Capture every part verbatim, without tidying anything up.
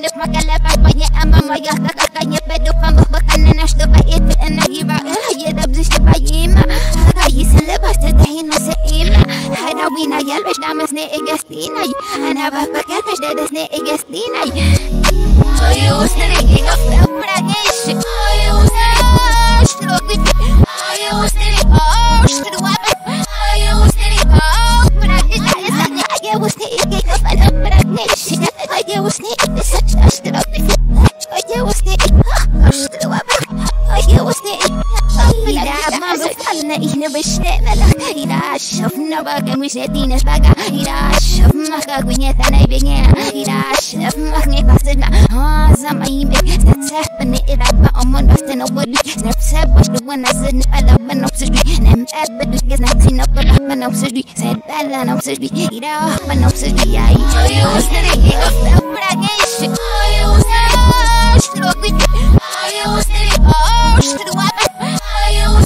This my caliber, but yeah, I'm a my god. I can't be do from but I know that I eat it and I give up. I get up this by him. I used to live as the day no say him. I know we know yellow, I'm a snake against Tina. I never forget that it's snake against Tina. I used to think of the British. I used to look with it. I used to oh, should do what? I used to oh, but I did that. I get was the egg of an operation. I get was the إحنا بشتغل إذا شفنا بقى مشتين بقى إذا شفنا بقى قنيتنا بقى إذا شفنا بقى قصدنا هذا ما يبقى تتحبني إذا بقى أمون بستنا ولي نفسه بشتو ونزلنا قلب نفسجي نمقابل جزنا سينا قلب نفسجي سيدالة نفسجي إذا أحب نفسجي يا أيوز تريد أفضل براجيش أيوز أشترك بك أيوز تريد أشترك بك أيوز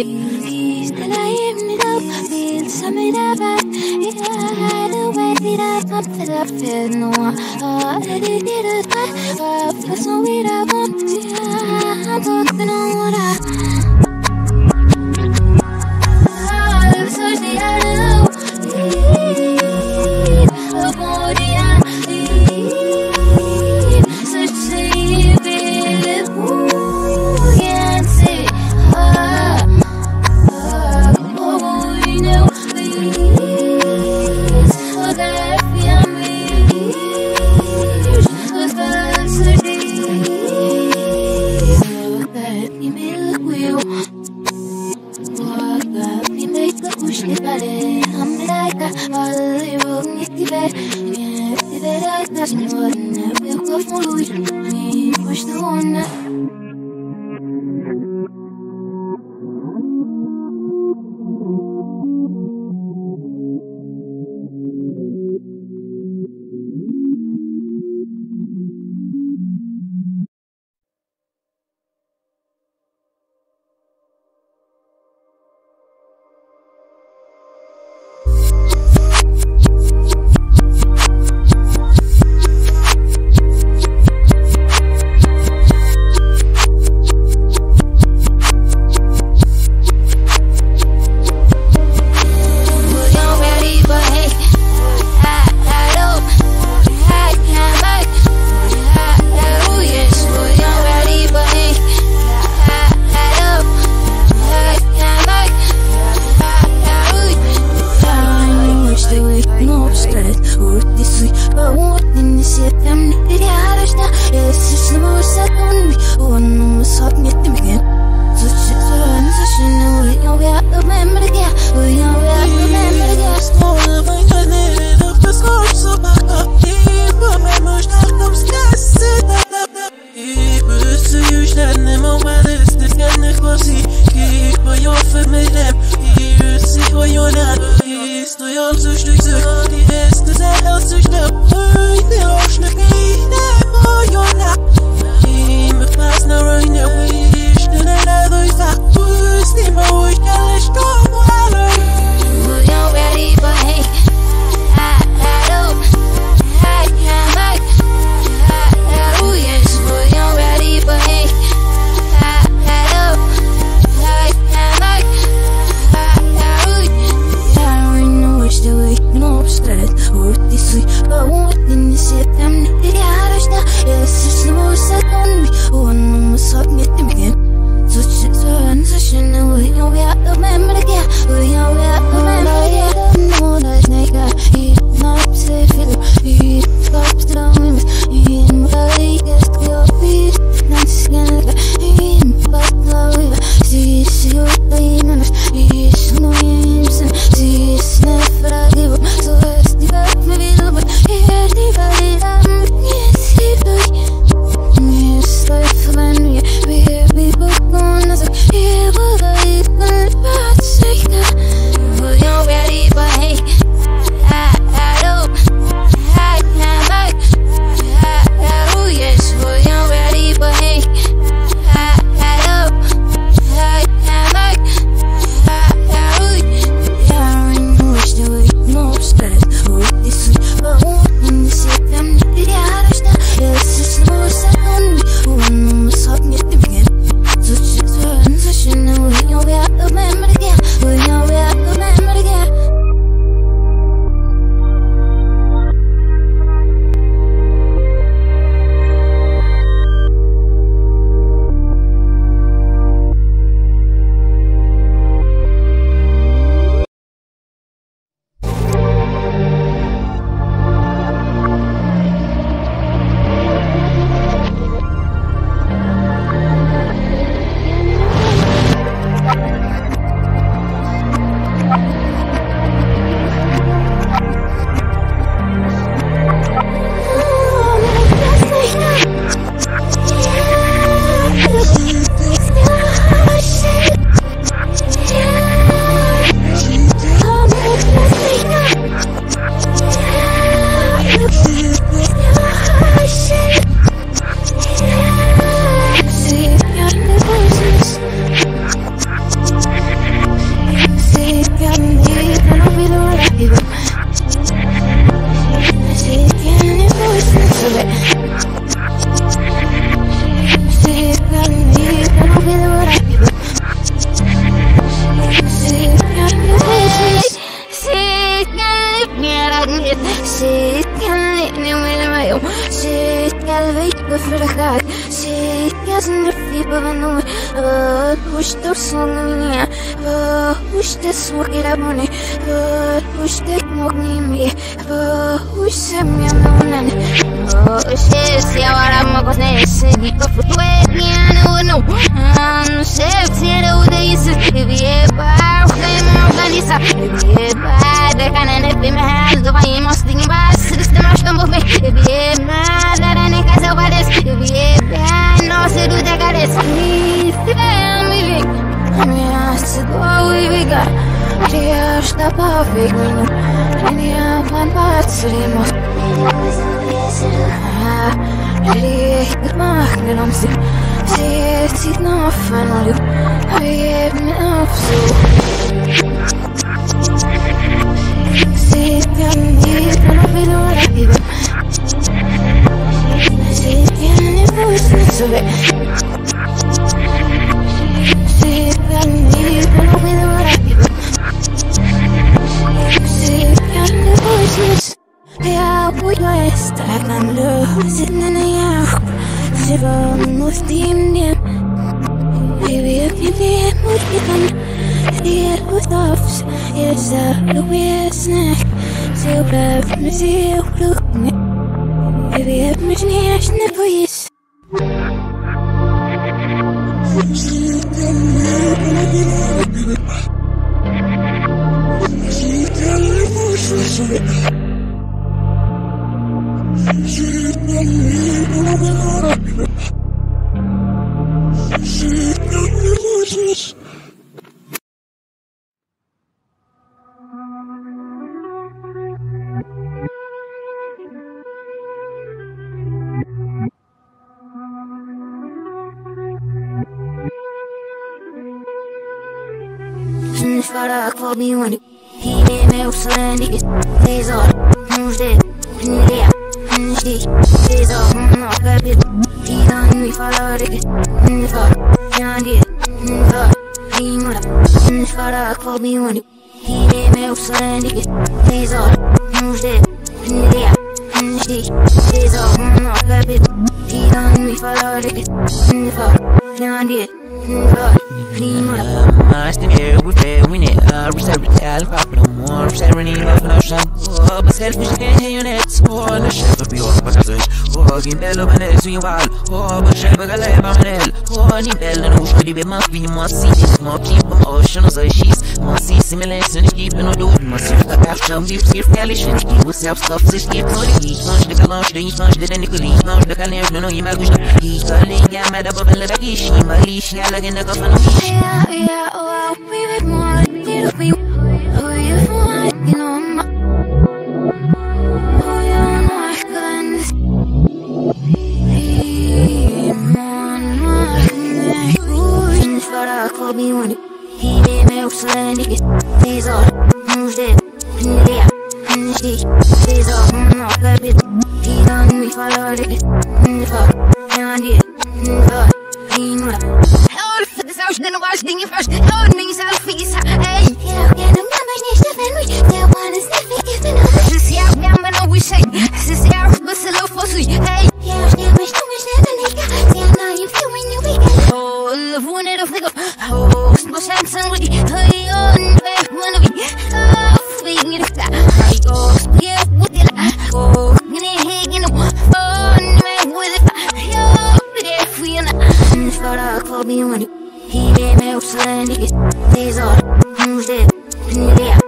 Still I even it up, feel something about it. I don't wait it up, I'm fed up, feel no one. Oh, I did it up, oh, I feel so weird, I won't see. I'm talking on what I. We're both gonna say, yeah, but I didn't take that. She I If you ain't mad, that I ain't got nobody's. If you ain't bad, no, she do that got this. Please, if I'm leaving, I'm just going to go. I'm just a perfect winner. I'm not one part of him. I'm really not going to see. She's not fun. I'm not upset. She's not She said that me gonna be the right people. She got the voices. They are boys that I can lose in the yard. She almost in them. Baby, if you did, would you come? It was off. It's a weird snack. She'll have me see you look me. Baby, if me snatch the voice. Me when he made me upset, niggas. These are moves that they are. These these are not bad bitches. He done me follow niggas. These are young niggas. These are he made up. These are for me when he made me upset, niggas. These are moves that they are. These these are not bad bitches. He done me follow niggas. These are young niggas. These are he made up. I stand here with it, we need a reserve to tell pop no more. Serenity of notion, oh, but selfish can't hear you next. Oh, the shepherd be all for such. Oh, give me love and it's you all. Oh, but shepherd, I love my nail. Oh, the bell and who should be my feet, you must see this more keep from ocean as she's must see simulation, keep no dude, must see the caption, deep sea relation, keep yourself stuff, this keep no heat, punch the launch, the punch the nickel, punch the cannon, no, you might wish to eat, I link, I'm at a bubble of a dish, my leash, I like in the government. Yeah, yeah. Oh, we would want to be. Oh, you want to know my. Oh, you my guns. He on my neck. Who's for the club? He won. He made me upset. These are moves that they are. These are not bad. He done me follow it. Never, and it never. He never. Then watch the first holding selfies. Hey, yeah, yeah, no, my niece, the family, they want to sniff it, if another. This is our damn, and I wish I, this is our bustle for sweet. Hey, yeah, yeah, wish to wish that I got, yeah, now you feel when you wake up. Oh, the wounded of the go, oh, smoke Samson with the, hey, on the back, one of you, oh, we need it. I go, yeah, with the, oh, you need it, oh, man, with it, yeah, if we and I thought I'll call me when you. He made me upset, niggas. These are moves that they are.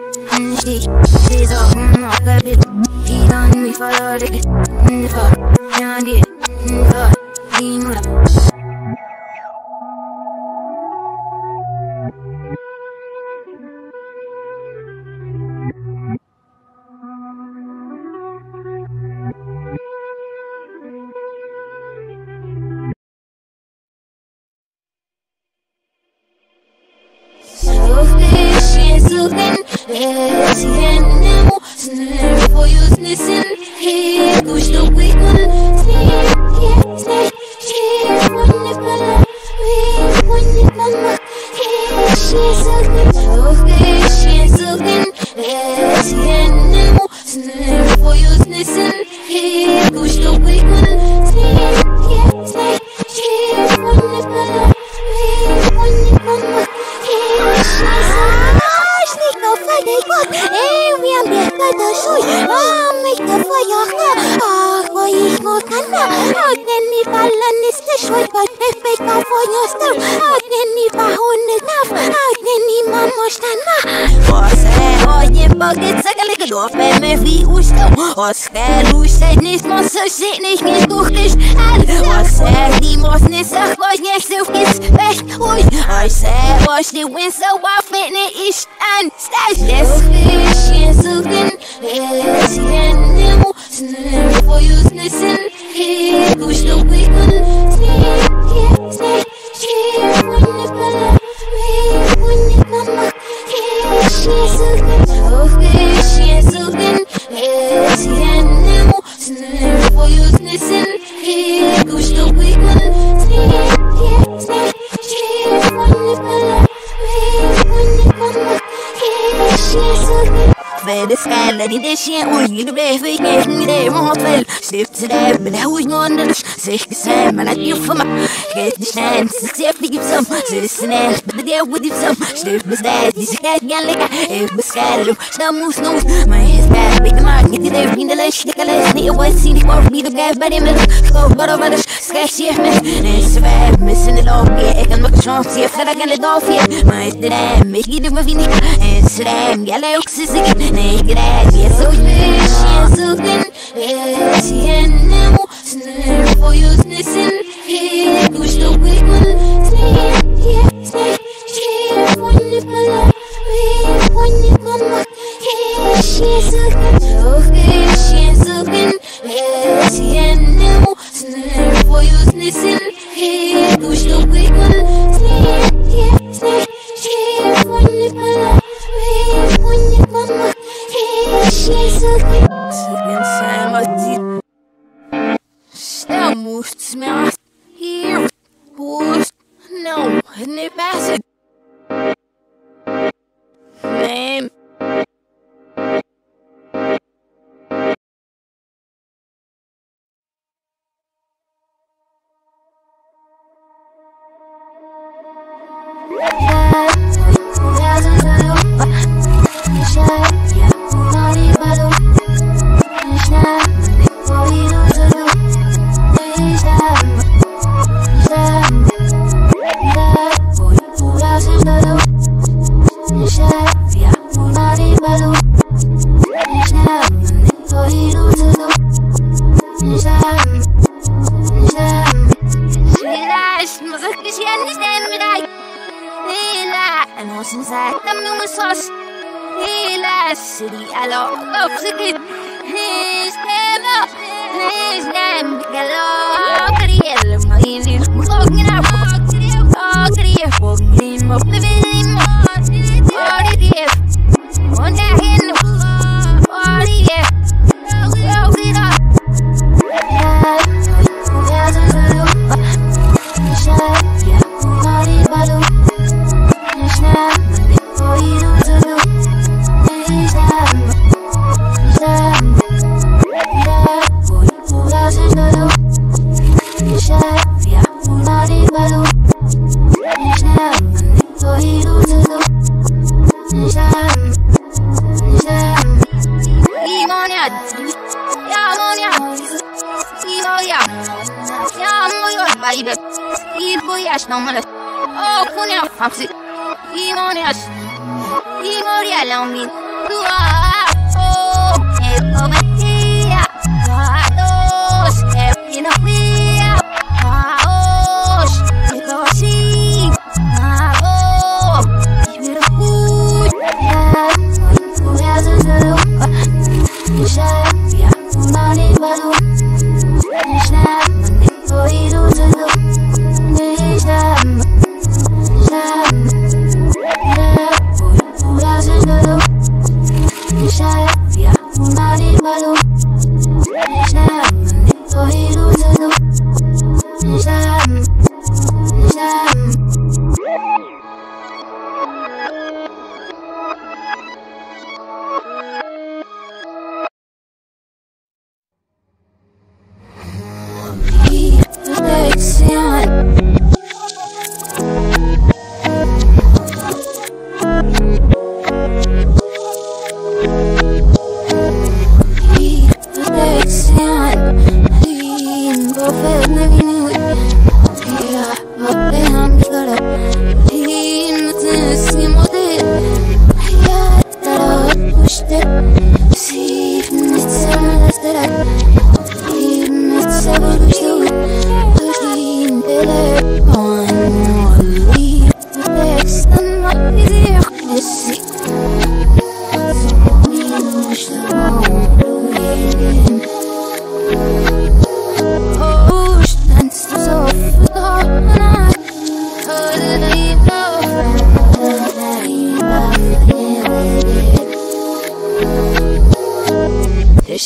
These are not bad bitches. He done me follow niggas. Never, young niggas. Never, he made up. He Shut up, yeah,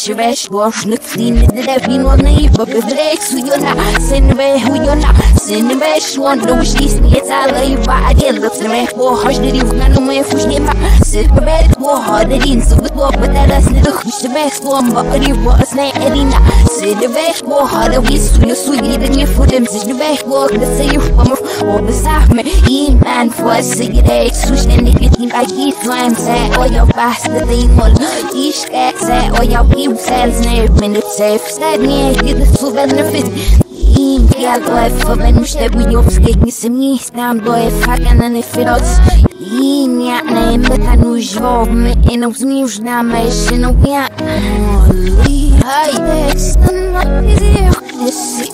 Shrek was not seen in the living on the but the Drake's who you're not, Cinema, who you're not, Cinema, Swan, Louis, Disney, it's a life by the looks and make war, hush the roof, none of my food, never, Silver Bed, war, hard the ins of the war, but that is the look, which the best one, but the war, snake, Edina, Silver, war, hard the whistle, you sweet, and you put them, the back walk, the same form of war, the Sahman, he man for a cigarette, switch, and if you think I keep time, say, or your bastard, they all, each cat, say, or your people, sells near minutes, safe, stand near, get the full benefit. Я лоев, обен муште буйов, скидни се ми, стам лоев, хакана не фироц. И няма е пъта нужва, ме е наузмив, нама е ще науя. Моли, хайде, стана изих, не си.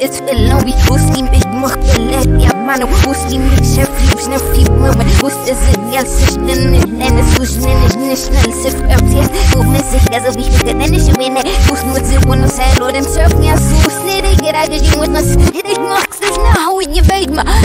It's the lobby, who's in big muscle, let me have man who's in big sheriff, نشنا في مهم بوست الزجال سجن النانا سجن النشنا السفر بتاعت وبنزل كذا بيك كدانش وانا بوست متزر ونسال ودم سوفني السوس نريجر عججي ونسل هريج مخصصنا هو يبايد ما